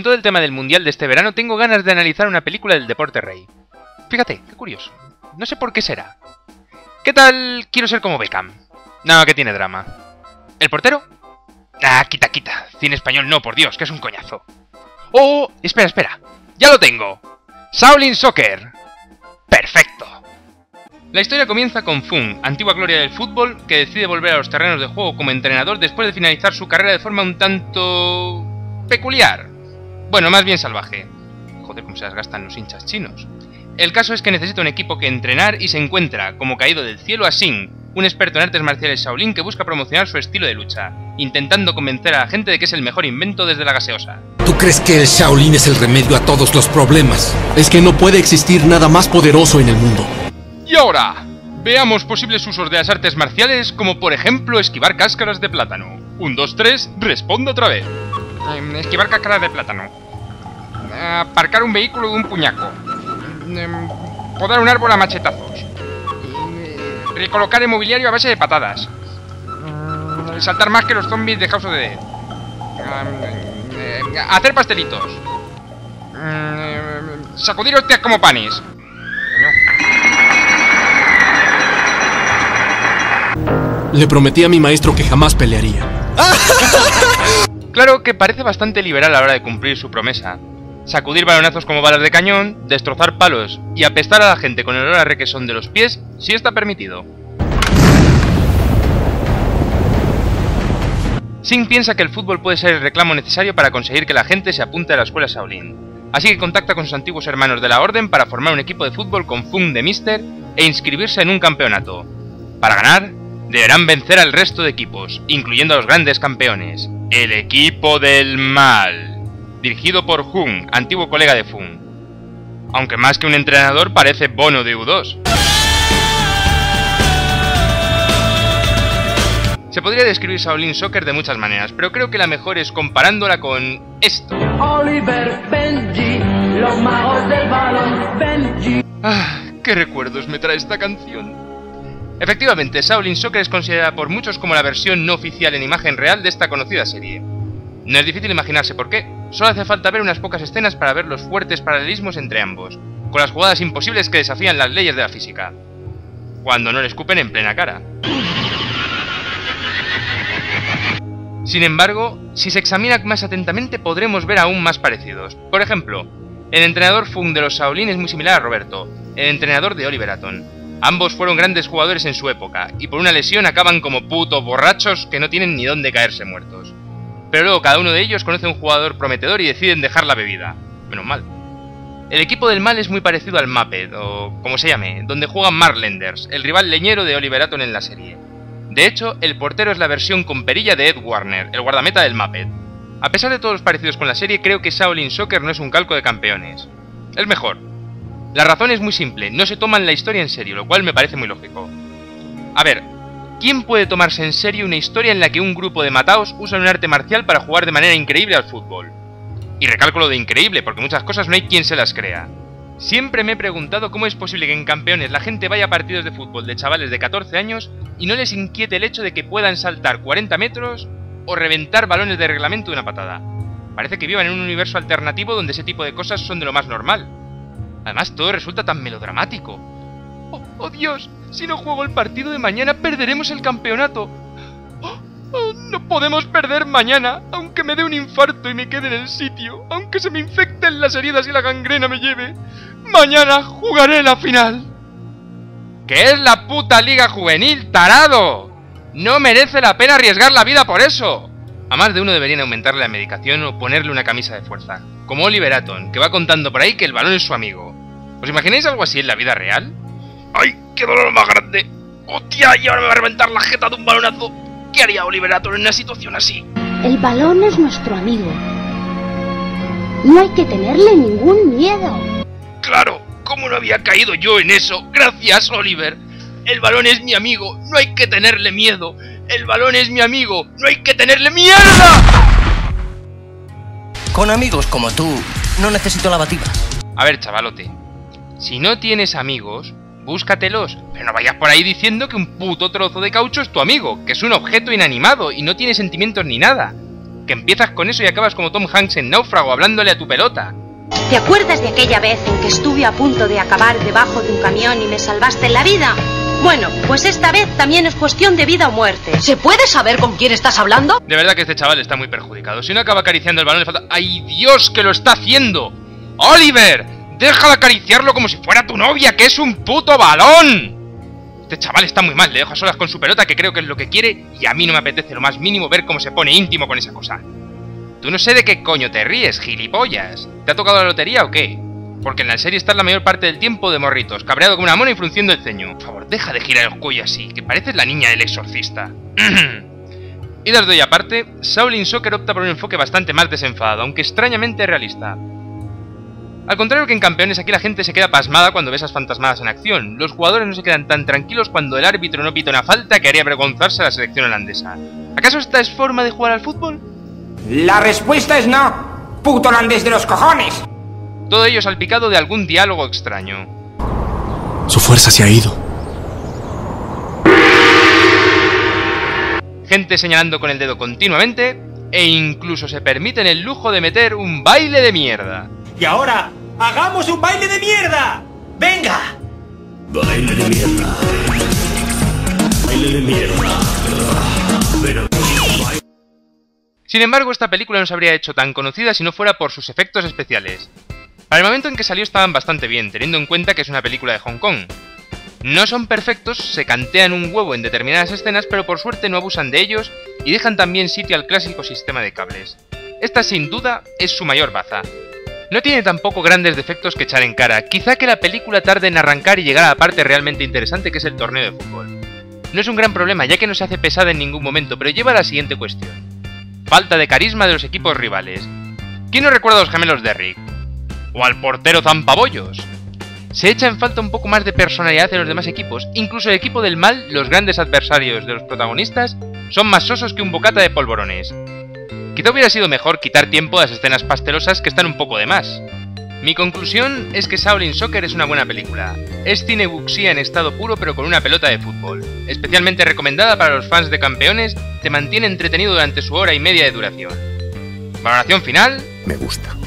Con todo el tema del mundial de este verano, tengo ganas de analizar una película del deporte rey. Fíjate, qué curioso. No sé por qué será. ¿Qué tal Quiero ser como Beckham? No, que tiene drama. ¿El portero? Ah, quita, quita. Cine español no, por Dios, que es un coñazo. Oh, espera, espera. ¡Ya lo tengo! ¡Shaolin Soccer! ¡Perfecto! La historia comienza con Fung, antigua gloria del fútbol, que decide volver a los terrenos de juego como entrenador después de finalizar su carrera de forma un tanto... peculiar. Bueno, más bien salvaje. Joder, cómo se las gastan los hinchas chinos. El caso es que necesita un equipo que entrenar y se encuentra, como caído del cielo, a Singh, un experto en artes marciales Shaolin que busca promocionar su estilo de lucha, intentando convencer a la gente de que es el mejor invento desde la gaseosa. ¿Tú crees que el Shaolin es el remedio a todos los problemas? Es que no puede existir nada más poderoso en el mundo. Y ahora, veamos posibles usos de las artes marciales, como por ejemplo esquivar cáscaras de plátano. 1, 2, 3, responde otra vez. Esquivar cáscaras de plátano. Aparcar un vehículo de un puñaco. Podar un árbol a machetazos. Recolocar el mobiliario a base de patadas. Saltar más que los zombies de House of the Dead. Hacer pastelitos. Sacudir hostias como panes. Le prometí a mi maestro que jamás pelearía. Claro que parece bastante liberal a la hora de cumplir su promesa. Sacudir balonazos como balas de cañón, destrozar palos y apestar a la gente con el olor a requesón de los pies sí está permitido. Singh piensa que el fútbol puede ser el reclamo necesario para conseguir que la gente se apunte a la escuela Shaolin. Así que contacta con sus antiguos hermanos de la orden para formar un equipo de fútbol con Fung de Mister e inscribirse en un campeonato. Para ganar, deberán vencer al resto de equipos, incluyendo a los grandes campeones. El equipo del mal. Dirigido por Jung, antiguo colega de Fung. Aunque más que un entrenador parece Bono de U2. Se podría describir Shaolin Soccer de muchas maneras, pero creo que la mejor es comparándola con esto. Oliver, Benji, los magos del balón, Benji. Ah, qué recuerdos me trae esta canción. Efectivamente, Shaolin Soccer es considerada por muchos como la versión no oficial en imagen real de esta conocida serie. No es difícil imaginarse por qué, solo hace falta ver unas pocas escenas para ver los fuertes paralelismos entre ambos, con las jugadas imposibles que desafían las leyes de la física. Cuando no le escupen en plena cara. Sin embargo, si se examina más atentamente podremos ver aún más parecidos. Por ejemplo, el entrenador Fung de los Shaolin es muy similar a Roberto, el entrenador de Oliver Atom. Ambos fueron grandes jugadores en su época, y por una lesión acaban como putos borrachos que no tienen ni dónde caerse muertos. Pero luego cada uno de ellos conoce a un jugador prometedor y deciden dejar la bebida. Menos mal. El equipo del mal es muy parecido al Muppet, o como se llame, donde juegan Marlenders, el rival leñero de Oliver Atom en la serie. De hecho, el portero es la versión con perilla de Ed Warner, el guardameta del Muppet. A pesar de todos los parecidos con la serie, creo que Shaolin Soccer no es un calco de Campeones. Es mejor. La razón es muy simple, no se toman la historia en serio, lo cual me parece muy lógico. A ver, ¿quién puede tomarse en serio una historia en la que un grupo de mataos usan un arte marcial para jugar de manera increíble al fútbol? Y recalco lo de increíble, porque muchas cosas no hay quien se las crea. Siempre me he preguntado cómo es posible que en Campeones la gente vaya a partidos de fútbol de chavales de 14 años y no les inquiete el hecho de que puedan saltar 40 metros o reventar balones de reglamento de una patada. Parece que vivan en un universo alternativo donde ese tipo de cosas son de lo más normal. Además, todo resulta tan melodramático. ¡Oh, Dios! Si no juego el partido de mañana, perderemos el campeonato. ¡Oh, no podemos perder mañana, aunque me dé un infarto y me quede en el sitio, aunque se me infecten las heridas y la gangrena me lleve. Mañana jugaré la final. ¿Qué es la puta liga juvenil, tarado? No merece la pena arriesgar la vida por eso. A más de uno deberían aumentarle la medicación o ponerle una camisa de fuerza, como Oliver Atom, que va contando por ahí que el balón es su amigo. ¿Os imagináis algo así en la vida real? ¡Ay, qué dolor más grande! ¡Hostia! Y ahora me va a reventar la jeta de un balonazo. ¿Qué haría Oliver Atom en una situación así? El balón es nuestro amigo. No hay que tenerle ningún miedo. Claro, ¿cómo no había caído yo en eso? Gracias, Oliver. El balón es mi amigo, no hay que tenerle miedo. El balón es mi amigo, no hay que tenerle mierda. Con amigos como tú, no necesito lavativas. A ver, chavalote. Si no tienes amigos, búscatelos, pero no vayas por ahí diciendo que un puto trozo de caucho es tu amigo, que es un objeto inanimado y no tiene sentimientos ni nada. que empiezas con eso y acabas como Tom Hanks en Náufrago hablándole a tu pelota. ¿Te acuerdas de aquella vez en que estuve a punto de acabar debajo de un camión y me salvaste la vida? Bueno, pues esta vez también es cuestión de vida o muerte. ¿Se puede saber con quién estás hablando? De verdad que este chaval está muy perjudicado. Si no acaba acariciando el balón le falta... ¡Ay, Dios, que lo está haciendo! ¡Oliver! ¡Deja de acariciarlo como si fuera tu novia, que es un puto balón! Este chaval está muy mal, le dejo a solas con su pelota, que creo que es lo que quiere, y a mí no me apetece lo más mínimo ver cómo se pone íntimo con esa cosa. Tú no sé de qué coño te ríes, gilipollas. ¿Te ha tocado la lotería o qué? Porque en la serie estás la mayor parte del tiempo de morritos, cabreado como una mona y frunciendo el ceño. Por favor, deja de girar el cuello así, que pareces la niña del exorcista. Y desde hoy aparte, Shaolin Soccer opta por un enfoque bastante más desenfadado, aunque extrañamente realista. Al contrario que en Campeones, aquí la gente se queda pasmada cuando ve esas fantasmadas en acción. Los jugadores no se quedan tan tranquilos cuando el árbitro no pita una falta que haría avergonzarse a la selección holandesa. ¿Acaso esta es forma de jugar al fútbol? La respuesta es no, puto holandés de los cojones. Todo ello salpicado de algún diálogo extraño. Su fuerza se ha ido. Gente señalando con el dedo continuamente, e incluso se permiten el lujo de meter un baile de mierda. Y ahora, ¡hagamos un baile de mierda! ¡Venga! Baile de mierda. Baile de mierda. Pero... Sin embargo, esta película no se habría hecho tan conocida si no fuera por sus efectos especiales. Al momento en que salió estaban bastante bien, teniendo en cuenta que es una película de Hong Kong. No son perfectos, se cantean un huevo en determinadas escenas, pero por suerte no abusan de ellos y dejan también sitio al clásico sistema de cables. Esta sin duda es su mayor baza. No tiene tampoco grandes defectos que echar en cara, quizá que la película tarde en arrancar y llegar a la parte realmente interesante que es el torneo de fútbol. No es un gran problema ya que no se hace pesada en ningún momento, pero lleva a la siguiente cuestión. Falta de carisma de los equipos rivales. ¿Quién no recuerda a los gemelos de Rick? ¿O al portero zampabollos? Se echa en falta un poco más de personalidad en los demás equipos. Incluso el equipo del mal, los grandes adversarios de los protagonistas, son más sosos que un bocata de polvorones. Quizá hubiera sido mejor quitar tiempo a las escenas pastelosas que están un poco de más. Mi conclusión es que Shaolin Soccer es una buena película. Es cine wuxia en estado puro pero con una pelota de fútbol. Especialmente recomendada para los fans de Campeones, te mantiene entretenido durante su hora y media de duración. Valoración final... Me gusta.